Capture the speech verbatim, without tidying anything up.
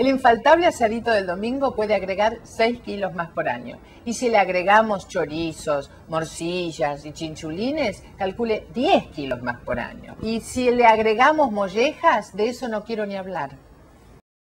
El infaltable asadito del domingo puede agregar seis kilos más por año. Y si le agregamos chorizos, morcillas y chinchulines, calcule diez kilos más por año. Y si le agregamos mollejas, de eso no quiero ni hablar.